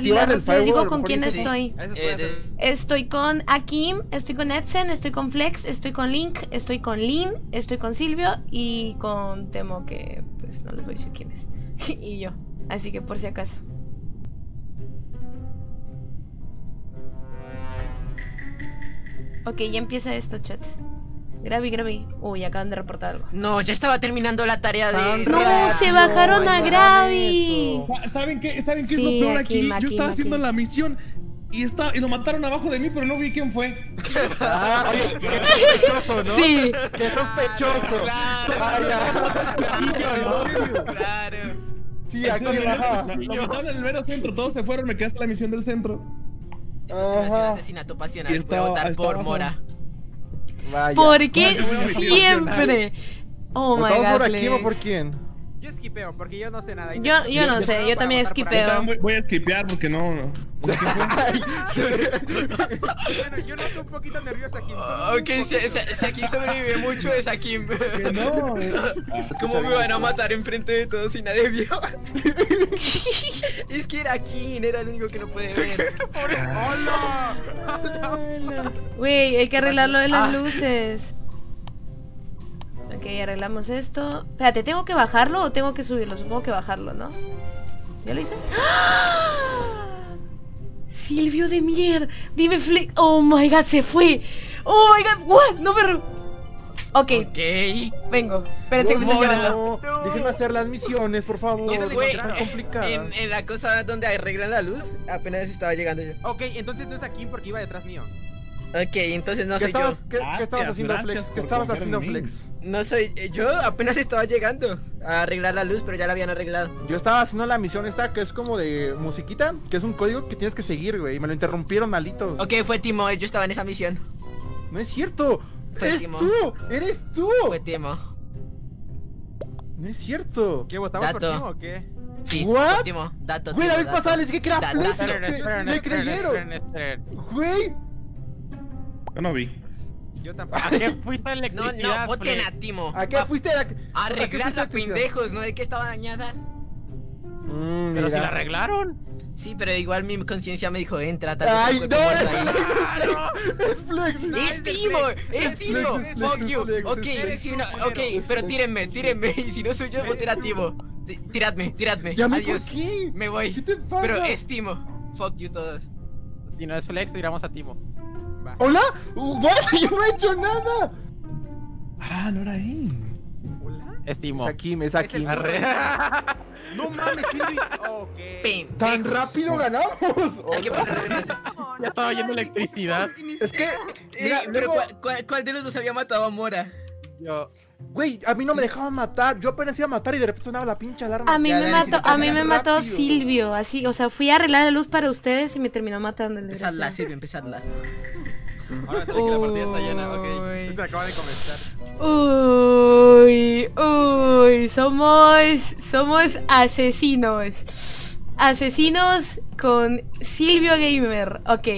Les digo con quién estoy. Estoy con Akim, estoy con Edzen, estoy con Flex, estoy con Link, estoy con Lin, estoy con Silvio y con Temo, que pues no les voy a decir quién es. Y yo, así que por si acaso. Ok, ya empieza esto, chat. Gravi, Gravi. Uy, acaban de reportar algo. No, ya estaba terminando la tarea de... ¡No! ¡Se bajaron a Gravi! ¿Saben qué es lo peor aquí? Yo estaba haciendo la misión y lo mataron abajo de mí, pero no vi quién fue. Oye, qué sospechoso, ¿no? Sí. Qué sospechoso. Claro. Sí, aquí lo mataron en el mero centro. Todos se fueron, me quedé hasta la misión del centro. Esto se me hace un asesinato pasional. Voy a votar por Mora. Vaya. Porque siempre. Oh my god. ¿Por quién? Yo skipeo porque yo no sé nada. Yo no sé, yo también skipeo. Voy a skipear porque no. Bueno, yo noto un poquito nervioso aquí. Ok, si aquí sobrevive mucho es aquí. No. ¿Cómo me van a matar enfrente de todos si nadie vio? Es que era Akim, era el único que no puede ver. ¡Hola! Güey, hay que arreglarlo de las luces. Ok, arreglamos esto. Espérate, ¿tengo que bajarlo o tengo que subirlo? Supongo que bajarlo, ¿no? ¿Ya lo hice? ¡Ah! Silvio de mierda. Dime, Flex. Oh my god, se fue. Oh my god, what? No me... Ok. Vengo. Espérate que me están llevando. No. Déjenme hacer las misiones, por favor. Eso fue tan complicado. En la cosa donde arreglan la luz, apenas estaba llegando yo. Ok, entonces no es aquí porque iba detrás mío. Ok, entonces no soy yo. ¿Qué estabas haciendo, Flex? ¿Qué estabas haciendo, Flex? No soy... Yo apenas estaba llegando a arreglar la luz, pero ya la habían arreglado. Yo estaba haciendo la misión esta, que es como de musiquita, que es un código que tienes que seguir, güey. Y me lo interrumpieron, malitos. Ok, fue Timo, yo estaba en esa misión. No es cierto. ¡Eres tú! ¡Eres tú! Fue Timo. No es cierto. ¿Qué, votabas por Timo o qué? Sí, ¿what? Timo, dato. Güey, la vez pasada les dije que era Flex. Me creyeron. Güey. Yo no vi. Yo tampoco. ¿A qué fuiste de electricidad? No, voten a Timo. ¿A qué fuiste de electricidad? Arreglarla, pendejos, ¿no? ¿De qué estaba dañada? Pero si la arreglaron. Sí, pero igual mi conciencia me dijo, entra, tal vez. ¡Ay, no! ¡Es Flex! ¡Es Timo! ¡Es Timo! ¡Fuck you! Ok, pero tírenme. Y si no soy yo, voten a Timo. Tiradme. Adiós. Me voy. Pero es Timo. Fuck you todos. Si no es Flex, tiramos a Timo. ¿Hola? ¿What? ¡Yo no he hecho nada! Ah, no era él. ¿Hola? Es Timo. Es Akim. No mames, Silvio. Ok. Tan rápido ganamos. Hay que ponerle. Ya estaba yendo electricidad. Es que... Pero ¿cuál de los dos había matado a Mora? Yo... Güey, a mí no me dejaban matar. Yo apenas iba a matar y de repente sonaba la pinche alarma. A mí me mató Silvio. Así, o sea, fui a arreglar la luz para ustedes y me terminó matando. Empezadla, Silvio, empezadla. Ahora sé que la partida está llena, ok. Se acaba de comenzar. Uy, somos asesinos. Asesinos con Silvio Gamer. Ok,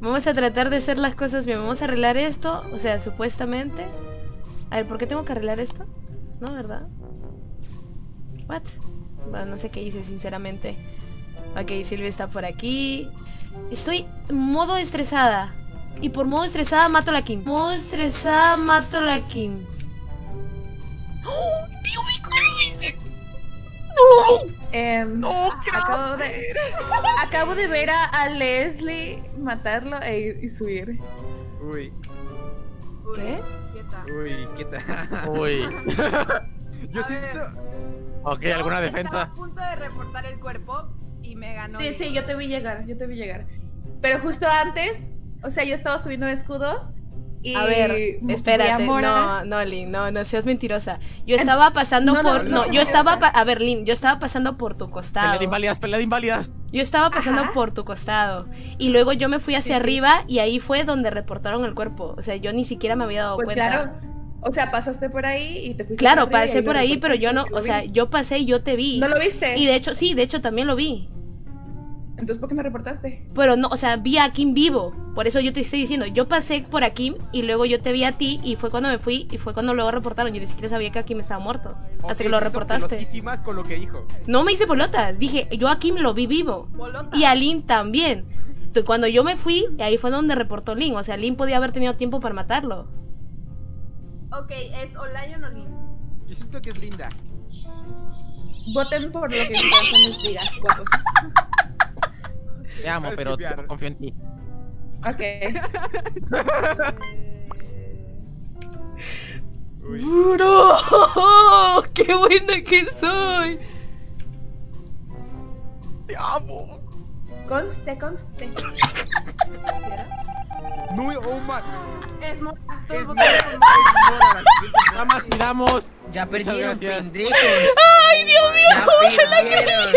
vamos a tratar de hacer las cosas bien. Vamos a arreglar esto, o sea, supuestamente. A ver, ¿por qué tengo que arreglar esto? ¿No, verdad? ¿What? Bueno, no sé qué hice, sinceramente. Ok, Silvio está por aquí. Estoy en modo estresada. Y por modo estresada mato a la Kim. ¡Oh, Dios mío! ¡No! No, acabo de ver a Leslie matarlo y subir. Uy. ¿Qué? Uy, ¿qué tal? Uy. Yo siento... Ok, ¿alguna defensa? Estaba a punto de reportar el cuerpo y me ganó. Sí, yo te vi llegar. Pero justo antes, o sea, yo estaba subiendo escudos y... A ver, espérate, no, Lin, no seas mentirosa. Yo estaba pasando por... No, yo estaba... A ver, Lin, yo estaba pasando por tu costado. Pelea de inválidas. Yo estaba pasando por tu costado. Y luego yo me fui hacia arriba y ahí fue donde reportaron el cuerpo. O sea, yo ni siquiera me había dado cuenta. Claro. O sea, pasaste por ahí y te fuiste. Claro, pasé por ahí, pero yo no. O sea, yo pasé y yo te vi. ¿No lo viste? Y de hecho, sí, también lo vi. Entonces, ¿por qué me reportaste? Pero no, o sea, vi a Akim vivo. Por eso yo te estoy diciendo, yo pasé por Akim y luego yo te vi a ti y fue cuando me fui y fue cuando luego reportaron. Yo ni siquiera sabía que Akim estaba muerto. Okay, hasta que lo reportaste. Con lo que dijo. No me hice bolotas. Dije, yo a Akim lo vi vivo. ¿Bolota? Y a Lin también. Entonces, cuando yo me fui, ahí fue donde reportó Lin. O sea, Lin podía haber tenido tiempo para matarlo. Ok, ¿es Olayo o Lin? Yo siento que es Linda. Voten por lo que mi corazón les diga, guapos. Te amo, pero no confío en ti. Ok. ¡Bro! ¡Qué buena que soy! ¡Te amo! Conste, conste. No, oh man. Es mora. Es mora. Nada más miramos. Ya perdieron, pendejos. ¡Ay, Dios mío! ¡Se la creyeron!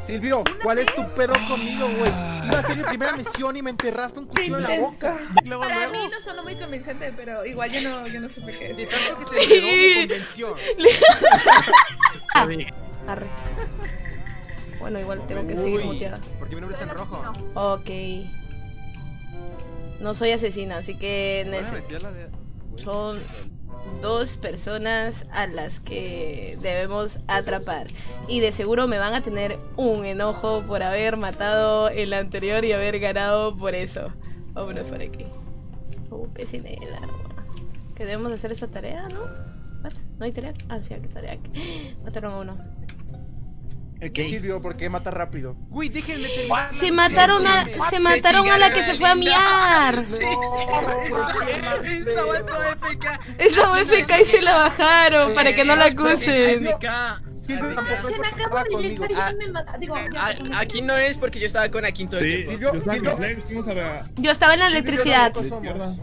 Silvio, ¿cuál es tu pedo conmigo, güey? Iba a ser mi primera misión y me enterraste un cuchillo en la boca. Para mí no sonó muy convincente, pero igual yo no supe qué es. De tanto que se enteró, me convenció. Arre. Bueno, igual tengo que seguir muteada. ¿Por qué mi nombre está en rojo? Ok. No soy asesina, así que... Son... dos personas a las que debemos atrapar. Y de seguro me van a tener un enojo por haber matado el anterior y haber ganado por eso. Vámonos por aquí. Un pez en el agua. Que debemos hacer esta tarea, ¿no? ¿What? ¿No hay tarea? Ah, sí, hay tarea aquí. Mataron a uno. Okay. Silvio, porque mata rápido. Uy, déjenme terminar. Se mataron a la que se fue a miar. Estaba FK y se la bajaron para que no la acusen. Aquí no es porque yo estaba con Akim todo el tiempo. Yo estaba en la electricidad.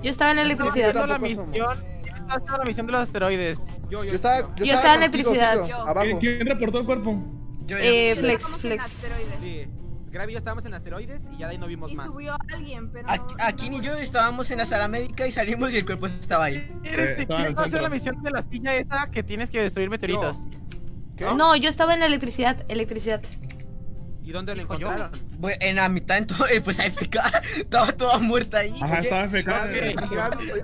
Estaba en la misión de los asteroides. Yo estaba en la electricidad. ¿Quién reportó el cuerpo? Flex. Sí. Gravi y yo estábamos en asteroides y ya de ahí no vimos más. Y subió alguien, pero... Aquí ni yo estábamos en la sala médica y salimos y el cuerpo estaba ahí. ¿Quieres hacer la misión de la astilla esa que tienes que destruir meteoritos? No, yo estaba en la electricidad. ¿Y dónde lo encontraron? Bueno, en la mitad, entonces, pues AFK, estaba toda muerta ahí. Ajá, estaba AFK.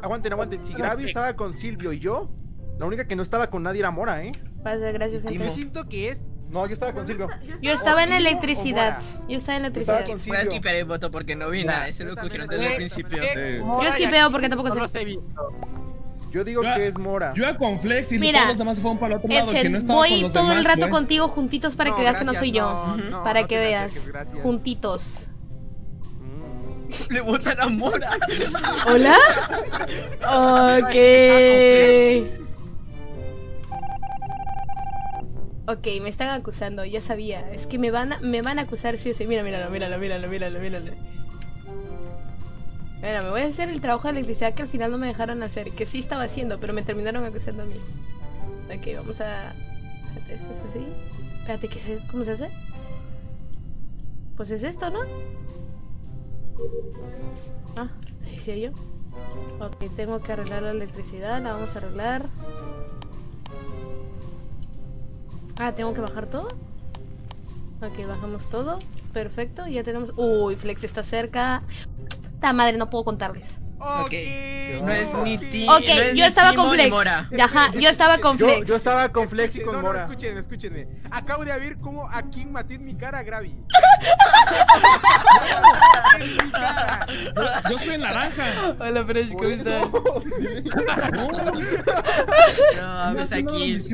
Aguanten, si Gravi estaba con Silvio y yo, la única que no estaba con nadie era Mora, ¿eh? Pasa, gracias, gente. Yo siento que es... No, yo estaba con Silvio. Yo estaba en electricidad. Yo voy a skipar el voto porque no vi nada. Ese lo cogieron desde el principio. Yo skipeo porque tampoco sé. No los he visto. Yo digo que es Mora. Yo iba con Flex y todos los demás se fueron para el otro lado. Mira, Edzen, voy todo el rato contigo juntitos para que veas que no soy yo. Para que veas. Juntitos. Le votan a Mora. ¿Hola? Ok. Ok, me están acusando, ya sabía. Es que me van a acusar, sí. Míralo. Bueno, me voy a hacer el trabajo de electricidad que al final no me dejaron hacer. Que sí estaba haciendo, pero me terminaron acusando a mí. Ok, vamos a... Esto es así. Espérate, ¿qué es esto? ¿Cómo se hace? Pues es esto, ¿no? Ah, ¿en serio? Ok, tengo que arreglar la electricidad, la vamos a arreglar. Ah, ¿tengo que bajar todo? Ok, bajamos todo. Perfecto, ya tenemos... Uy, Flex está cerca. ¡Ta madre! No puedo contarles. Ok, no es mi tío. Ok, no es yo estaba con Flex. Ajá, yo estaba con Flex. Yo estaba con Flex y con Mora. Escúchenme. Acabo de ver cómo aquí maté en mi cara a Gravi. Yo soy en naranja. Hola, Fresh, ¿cómo estás? No, ves aquí.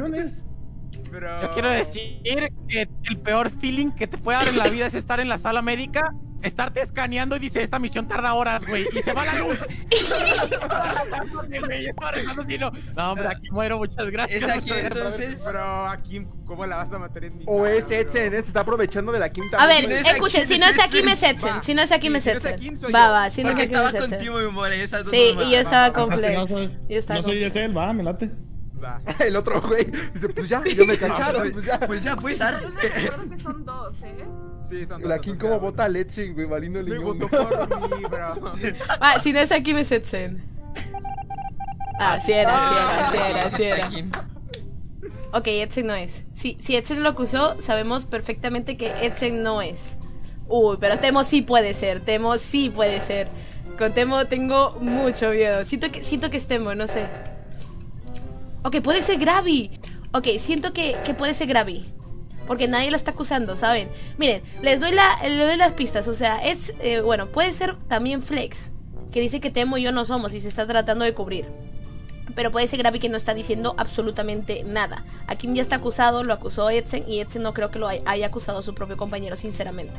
Bro. Yo quiero decir que el peor feeling que te puede dar en la vida es estar en la sala médica, estarte escaneando y dice, esta misión tarda horas, güey, y se va la luz. No, hombre, aquí muero, muchas gracias. Es aquí, entonces... Pero, Akim, ¿cómo la vas a matar en mi cara? O es Edzen, se está aprovechando de la quinta. A ver, escuchen, si no es Akim, es Edzen. Si no es Akim, es Edzen. Va, si no es Akim, es Edzen. Porque estaba contigo, mi amor, esas dos. Sí, y yo estaba con Flex. No soy Edzen, va, me late. El otro güey dice, pues ya, yo me cacharon. Pues ya. Pero son dos, ¿eh? Sí, son dos. La Akim como bota a Edzen, güey, valiendo el lingüe. Me votó por mí, bro. Ah, si no es Akim, es Edzen. Ah, sí era. Ok, Edzen no es. Si Edzen lo acusó, sabemos perfectamente que Edzen no es. Uy, pero Temo sí puede ser. Temo sí puede ser. Con Temo tengo mucho miedo. Siento que es Temo, no sé. Ok, puede ser Gravi. Ok, siento que puede ser Gravi. Porque nadie la está acusando, ¿saben? Miren, les doy las pistas. O sea, es... bueno, puede ser también Flex, que dice que Temo y yo no somos y se está tratando de cubrir. Pero puede ser Gravi, que no está diciendo absolutamente nada. Akim ya está acusado, lo acusó Edzen, y Edzen no creo que lo haya acusado a su propio compañero, sinceramente.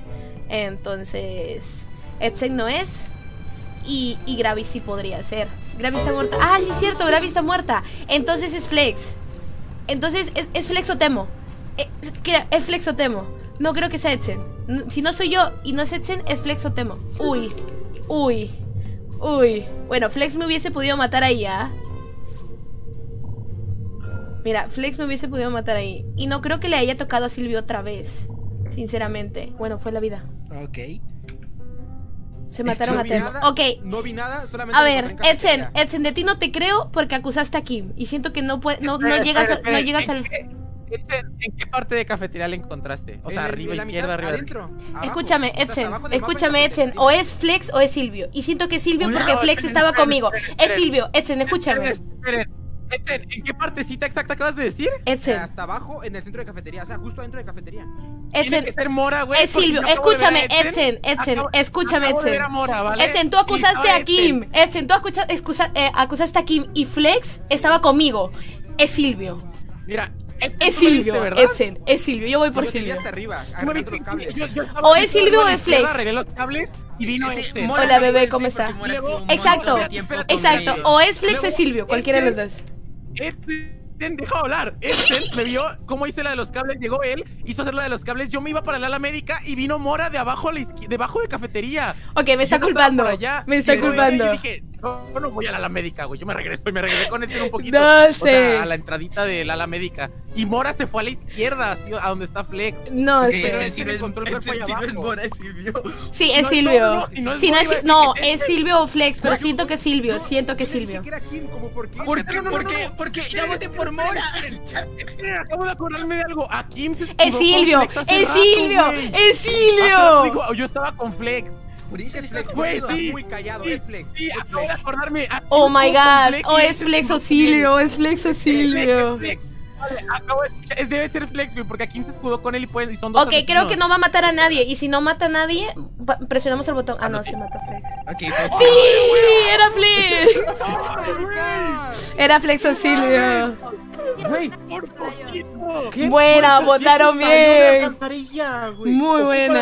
Entonces, Edzen no es. Y Gravi sí podría ser. Gravi está muerta. Ah, sí es cierto, Gravi está muerta. Entonces es Flex. Entonces, ¿es Flex o Temo? Es Flex o Temo. No creo que sea Edzen. Si no soy yo y no es Edzen, es Flex o Temo. Uy, uy, uy. Bueno, Flex me hubiese podido matar ahí, ¿ah? Mira, Flex me hubiese podido matar ahí. Y no creo que le haya tocado a Silvio otra vez, sinceramente. Bueno, fue la vida. Ok. Se mataron a Temo. Ok. No vi nada, solamente. A ver, Edzen, de ti no te creo porque acusaste a Kim. Y siento que no llegas al... ¿En qué parte de cafetería le encontraste? O sea, arriba, izquierda, arriba. Escúchame, Edzen. Escúchame, Edzen. O es Flex o es Silvio. Y siento que es Silvio porque Flex estaba conmigo. Es Silvio. Edzen, escúchame. Edzen, ¿en qué partecita exacta acabas de decir? Edzen. Hasta abajo, en el centro de cafetería. O sea, justo dentro de cafetería. Tiene que ser Mora, güey. Es Silvio. Escúchame, Edzen. Escúchame, Edzen. Edzen, tú acusaste a Kim. Edzen, tú acusaste a Kim. Y Flex estaba conmigo. Es Silvio. Mira. Es Silvio, Edzen, es Silvio, yo voy por Silvio. O es Silvio o es Flex. Arreglé los cables y vino este. Hola bebé, ¿cómo está? Exacto, exacto, o es Flex o es Silvio, cualquiera de los dos. Edzen, deja hablar. Edzen me vio cómo hice la de los cables, llegó él, hizo hacer la de los cables, yo me iba para el ala médica y vino Mora de abajo, debajo de cafetería. Ok, me está culpando, me está culpando. Yo no voy a la ala médica, güey. Yo me regreso y me regresé con Edzen un poquito. No sé. O sea, a la entradita del ala médica. Y Mora se fue a la izquierda, así, a donde está Flex. No sé. Es Mora, es Silvio. Sí, es Silvio. No, es Silvio o Flex, pero siento que es Silvio. Siento que es Silvio. ¿Por qué? Porque ya voté por Mora. Acabo de acordarme de algo. A Kim se escudó. Es Silvio. Es Silvio. Es Silvio. Yo estaba con Flex. Güey, sí, muy callado, sí, es Flex. Sí, acabo de acordarme. Oh my god, o es Flex o Silvio, es Flex o Silvio. Debe ser Flex, güey, porque Akim se escudó con él y, pueden, y son dos. Ok, asesinos. Creo que no va a matar a nadie. Y si no mata a nadie, presionamos el botón. Ah, no, se mató Flex. Okay, ¡sí! ¡Era Flex! Era Flex o Silvio. Güey, por poquito. Buena, votaron bien. Muy buena.